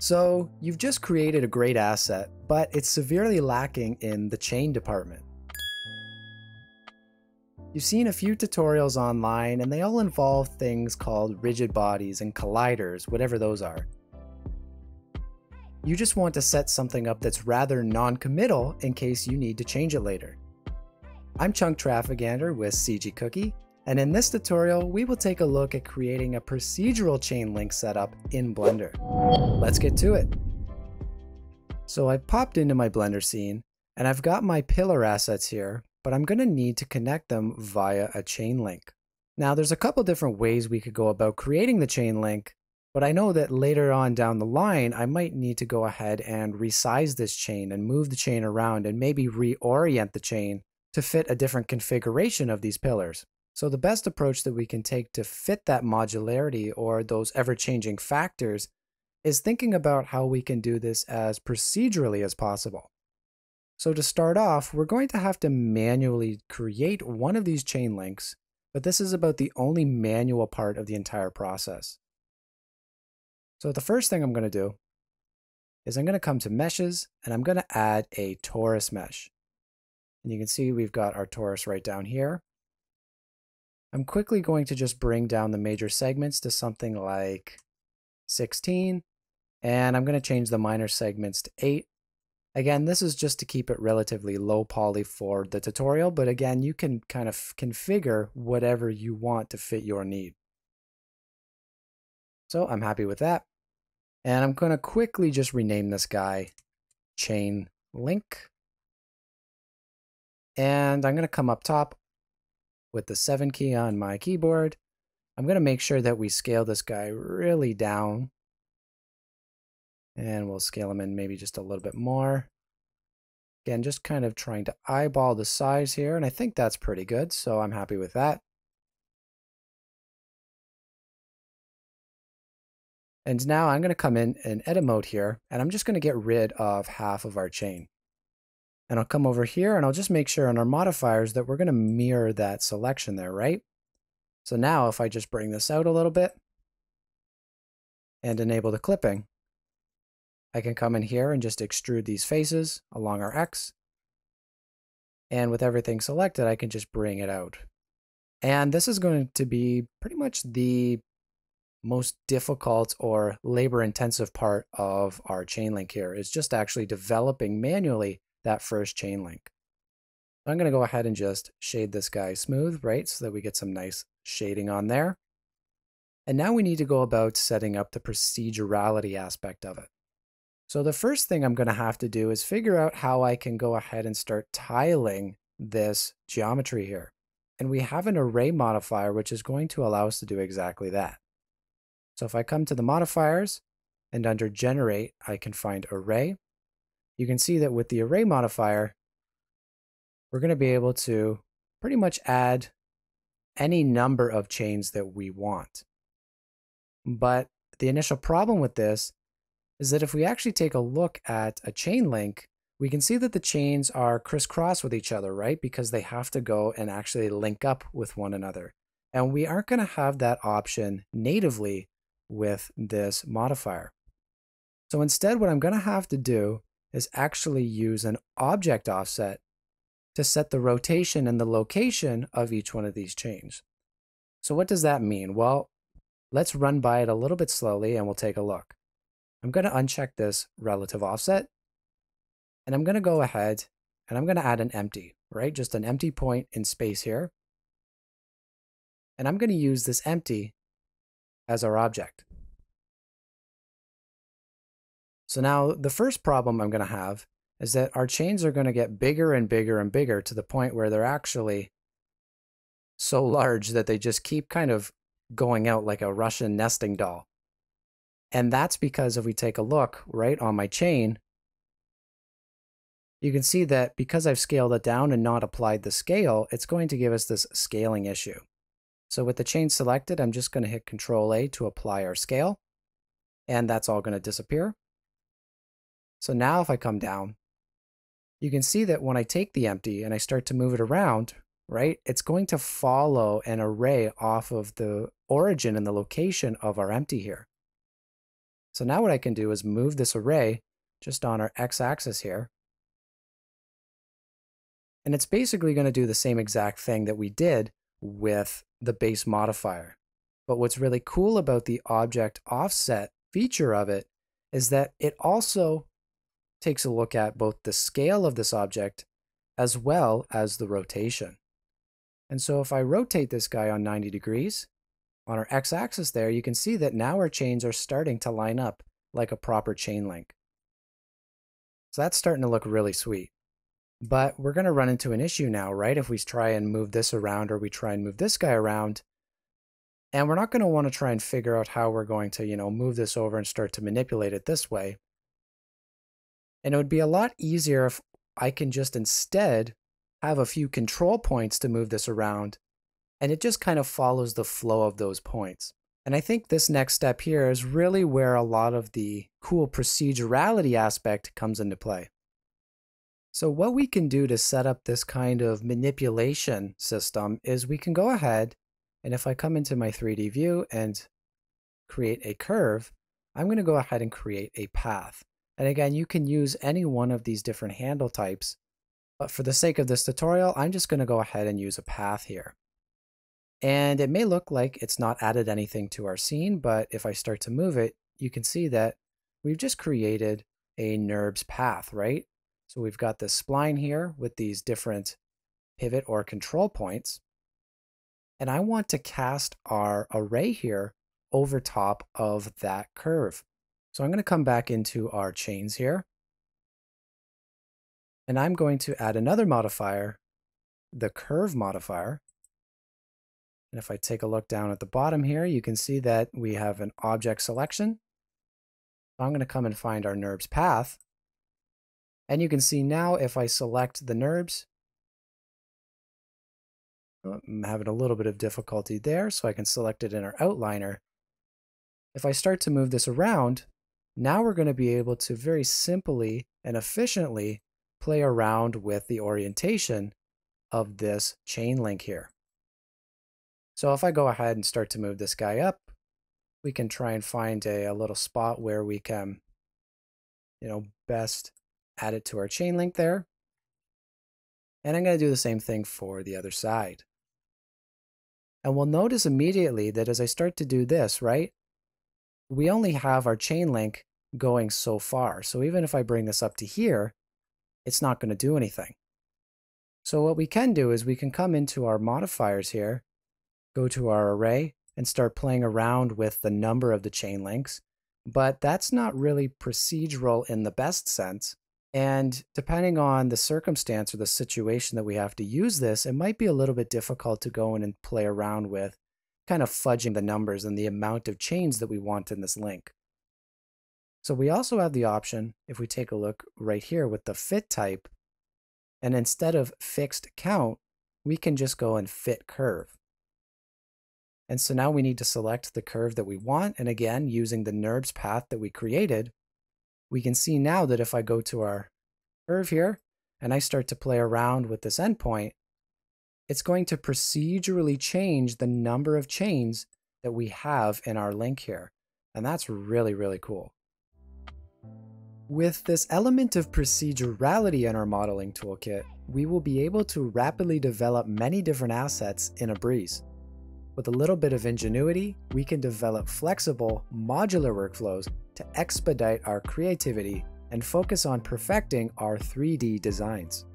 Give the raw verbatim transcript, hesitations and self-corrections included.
So you've just created a great asset, but it's severely lacking in the chain department. You've seen a few tutorials online and they all involve things called rigid bodies and colliders, whatever those are. You just want to set something up that's rather non-committal in case you need to change it later. I'm Chunk Traffigander with C G Cookie, and in this tutorial we will take a look at creating a procedural chain link setup in Blender. Let's get to it. So I popped into my Blender scene and I've got my pillar assets here, but I'm going to need to connect them via a chain link. Now there's a couple different ways we could go about creating the chain link, but I know that later on down the line I might need to go ahead and resize this chain and move the chain around and maybe reorient the chain to fit a different configuration of these pillars. So the best approach that we can take to fit that modularity or those ever-changing factors is thinking about how we can do this as procedurally as possible. So to start off, we're going to have to manually create one of these chain links, but this is about the only manual part of the entire process. So the first thing I'm going to do is I'm going to come to meshes and I'm going to add a torus mesh. And you can see we've got our torus right down here. I'm quickly going to just bring down the major segments to something like sixteen, and I'm going to change the minor segments to eight. Again, this is just to keep it relatively low poly for the tutorial, but again, you can kind of configure whatever you want to fit your need. So I'm happy with that. And I'm going to quickly just rename this guy Chain Link. And I'm going to come up top with the seven key on my keyboard. I'm going to make sure that we scale this guy really down. And we'll scale them in maybe just a little bit more. Again, just kind of trying to eyeball the size here, and I think that's pretty good, so I'm happy with that. And now I'm going to come in and edit mode here, and I'm just going to get rid of half of our chain. And I'll come over here and I'll just make sure on our modifiers that we're going to mirror that selection there, right? So now if I just bring this out a little bit and enable the clipping, I can come in here and just extrude these faces along our X. And with everything selected, I can just bring it out. And this is going to be pretty much the most difficult or labor-intensive part of our chain link here, is just actually developing manually that first chain link. I'm going to go ahead and just shade this guy smooth, right? So that we get some nice shading on there. And now we need to go about setting up the procedurality aspect of it. So the first thing I'm going to have to do is figure out how I can go ahead and start tiling this geometry here. And we have an array modifier which is going to allow us to do exactly that. So if I come to the modifiers and under generate, I can find array. You can see that with the array modifier, we're going to be able to pretty much add any number of chains that we want. But the initial problem with this is that if we actually take a look at a chain link, we can see that the chains are crisscrossed with each other, right? Because they have to go and actually link up with one another. And we aren't going to have that option natively with this modifier. So instead, what I'm going to have to do is actually use an object offset to set the rotation and the location of each one of these chains. So what does that mean? Well, let's run by it a little bit slowly and we'll take a look. I'm going to uncheck this relative offset and I'm going to go ahead and I'm going to add an empty, right? Just an empty point in space here. And I'm going to use this empty as our object. So now the first problem I'm going to have is that our chains are going to get bigger and bigger and bigger to the point where they're actually so large that they just keep kind of going out like a Russian nesting doll. And that's because if we take a look right on my chain, you can see that because I've scaled it down and not applied the scale, it's going to give us this scaling issue. So with the chain selected, I'm just going to hit Control A to apply our scale, and that's all going to disappear. So now if I come down, you can see that when I take the empty and I start to move it around, right, it's going to follow an array off of the origin and the location of our empty here. So now what I can do is move this array just on our x-axis here. And it's basically going to do the same exact thing that we did with the base modifier. But what's really cool about the object offset feature of it is that it also takes a look at both the scale of this object as well as the rotation. And so if I rotate this guy on ninety degrees, on our x-axis there, you can see that now our chains are starting to line up like a proper chain link. So that's starting to look really sweet. But we're going to run into an issue now, right? If we try and move this around or we try and move this guy around, and we're not going to want to try and figure out how we're going to, you know, move this over and start to manipulate it this way. And it would be a lot easier if I can just instead have a few control points to move this around, and it just kind of follows the flow of those points. And I think this next step here is really where a lot of the cool procedurality aspect comes into play. So what we can do to set up this kind of manipulation system is we can go ahead, and if I come into my three D view and create a curve, I'm going to go ahead and create a path. And again, you can use any one of these different handle types, but for the sake of this tutorial, I'm just going to go ahead and use a path here. And it may look like it's not added anything to our scene, but if I start to move it, you can see that we've just created a NURBS path, right? So we've got this spline here with these different pivot or control points. And I want to cast our array here over top of that curve. So I'm going to come back into our chains here, and I'm going to add another modifier, the curve modifier. And if I take a look down at the bottom here, you can see that we have an object selection. I'm going to come and find our NURBS path. And you can see now if I select the NURBS, I'm having a little bit of difficulty there, so I can select it in our outliner. If I start to move this around, now we're going to be able to very simply and efficiently play around with the orientation of this chain link here. So if I go ahead and start to move this guy up, we can try and find a, a little spot where we can, you know, best add it to our chain link there. And I'm going to do the same thing for the other side. And we'll notice immediately that as I start to do this, right, we only have our chain link going so far. So even if I bring this up to here, it's not going to do anything. So what we can do is we can come into our modifiers here, go to our array, and start playing around with the number of the chain links. But that's not really procedural in the best sense. And depending on the circumstance or the situation that we have to use this, it might be a little bit difficult to go in and play around with kind of fudging the numbers and the amount of chains that we want in this link. So we also have the option, if we take a look right here with the fit type, and instead of fixed count, we can just go and fit curve. And so now we need to select the curve that we want, and again, using the NURBS path that we created, we can see now that if I go to our curve here, and I start to play around with this endpoint, it's going to procedurally change the number of chains that we have in our link here. And that's really, really cool. With this element of procedurality in our modeling toolkit, we will be able to rapidly develop many different assets in a breeze. With a little bit of ingenuity, we can develop flexible, modular workflows to expedite our creativity and focus on perfecting our three D designs.